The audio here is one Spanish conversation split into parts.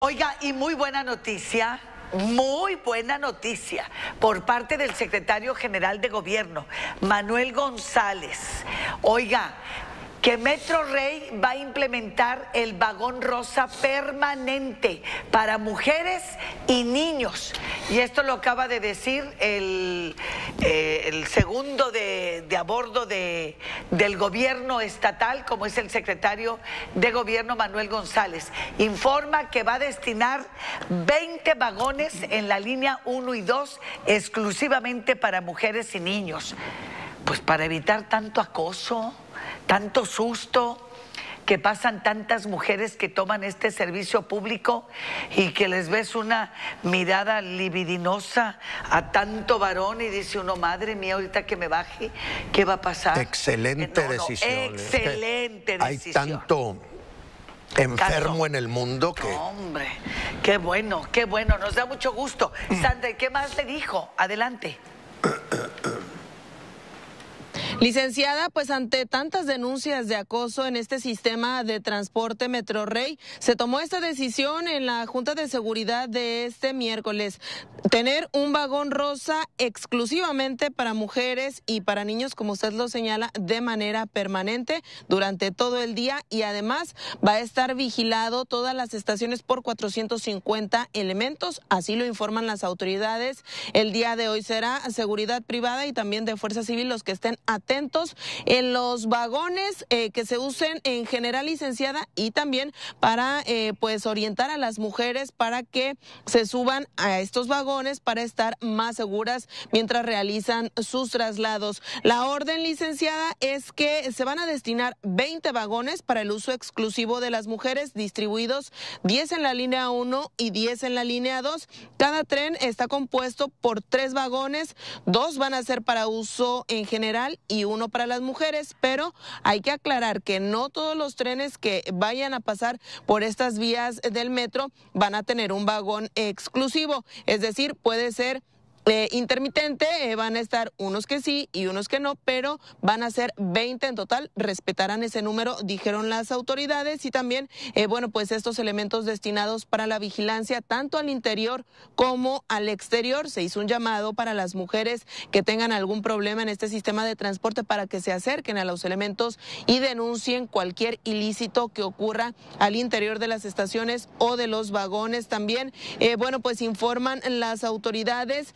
Oiga, y muy buena noticia, por parte del secretario general de Gobierno, Manuel González. Oiga, que Metrorrey va a implementar el vagón rosa permanente para mujeres y niños. Y esto lo acaba de decir el segundo de a bordo del gobierno estatal, como es el secretario de Gobierno Manuel González. Informa que va a destinar 20 vagones en la línea 1 y 2 exclusivamente para mujeres y niños. Pues para evitar tanto acoso, tanto susto que pasan tantas mujeres que toman este servicio público y que les ves una mirada libidinosa a tanto varón y dice uno, madre mía, ahorita que me baje, ¿qué va a pasar? Excelente decisión. Excelente decisión. Hay tanto enfermo en el mundo que... Hombre, qué bueno, nos da mucho gusto. Sandra, ¿qué más le dijo? Adelante. Licenciada, pues ante tantas denuncias de acoso en este sistema de transporte Metrorrey, se tomó esta decisión en la Junta de Seguridad de este miércoles, tener un vagón rosa exclusivamente para mujeres y para niños, como usted lo señala, de manera permanente durante todo el día, y además va a estar vigilado todas las estaciones por 450 elementos, así lo informan las autoridades. El día de hoy será seguridad privada y también de Fuerza Civil los que estén atentos en los vagones que se usen en general, licenciada, y también para pues orientar a las mujeres para que se suban a estos vagones para estar más seguras mientras realizan sus traslados. La orden, licenciada, es que se van a destinar 20 vagones para el uso exclusivo de las mujeres, distribuidos 10 en la línea 1 y 10 en la línea 2. Cada tren está compuesto por 3 vagones, 2 van a ser para uso en general y 1 para las mujeres, pero hay que aclarar que no todos los trenes que vayan a pasar por estas vías del metro van a tener un vagón exclusivo, es decir, puede ser intermitente, van a estar unos que sí y unos que no, pero van a ser 20 en total, respetarán ese número, dijeron las autoridades. Y también, bueno, pues estos elementos destinados para la vigilancia, tanto al interior como al exterior, se hizo un llamado para las mujeres que tengan algún problema en este sistema de transporte para que se acerquen a los elementos y denuncien cualquier ilícito que ocurra al interior de las estaciones o de los vagones. También, bueno, pues informan las autoridades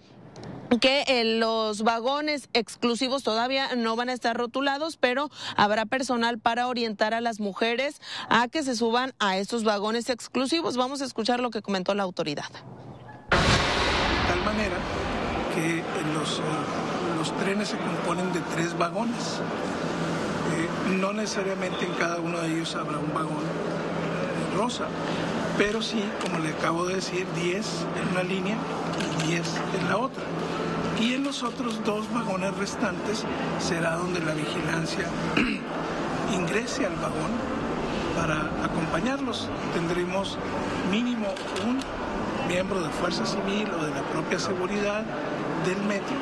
que los vagones exclusivos todavía no van a estar rotulados, pero habrá personal para orientar a las mujeres a que se suban a estos vagones exclusivos. Vamos a escuchar lo que comentó la autoridad. De tal manera que los trenes se componen de 3 vagones. No necesariamente en cada uno de ellos habrá un vagón rosa, pero sí, como le acabo de decir, 10 en una línea y 10 en la otra. Y en los otros 2 vagones restantes será donde la vigilancia ingrese al vagón para acompañarlos. Tendremos mínimo un miembro de Fuerza Civil o de la propia seguridad del metro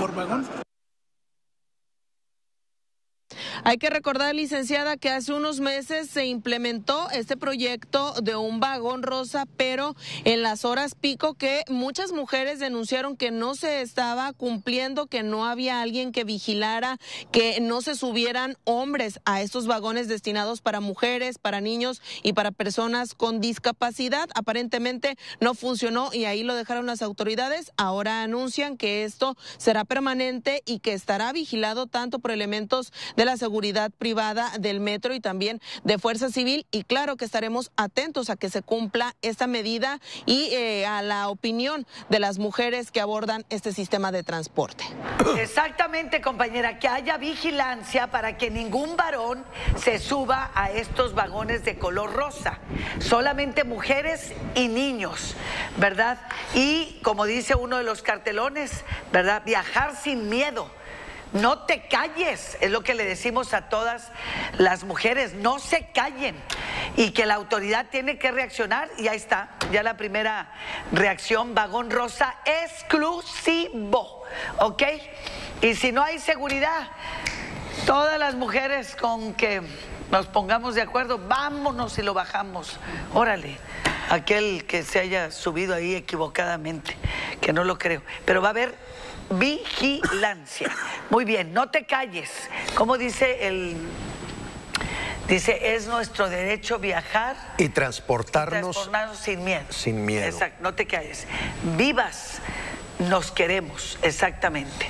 por vagón. Hay que recordar, licenciada, que hace unos meses se implementó este proyecto de un vagón rosa, pero en las horas pico, que muchas mujeres denunciaron que no se estaba cumpliendo, que no había alguien que vigilara, que no se subieran hombres a estos vagones destinados para mujeres, para niños y para personas con discapacidad. Aparentemente no funcionó y ahí lo dejaron las autoridades. Ahora anuncian que esto será permanente y que estará vigilado tanto por elementos de la seguridad privada del metro y también de Fuerza Civil, y claro que estaremos atentos a que se cumpla esta medida y a la opinión de las mujeres que abordan este sistema de transporte. Exactamente, compañera, que haya vigilancia para que ningún varón se suba a estos vagones de color rosa, solamente mujeres y niños, ¿verdad? Y como dice uno de los cartelones, ¿verdad? Viajar sin miedo. No te calles, es lo que le decimos a todas las mujeres, no se callen, y que la autoridad tiene que reaccionar, y ahí está, ya la primera reacción, vagón rosa exclusivo, ¿ok? Y si no hay seguridad, todas las mujeres con que nos pongamos de acuerdo, vámonos y lo bajamos, órale. aquel que se haya subido ahí equivocadamente, que no lo creo. Pero va a haber vigilancia. Muy bien, no te calles. Como dice el... Dice, es nuestro derecho viajar y transportarnos sin miedo. Sin miedo. Exacto, no te calles. Vivas, nos queremos, exactamente.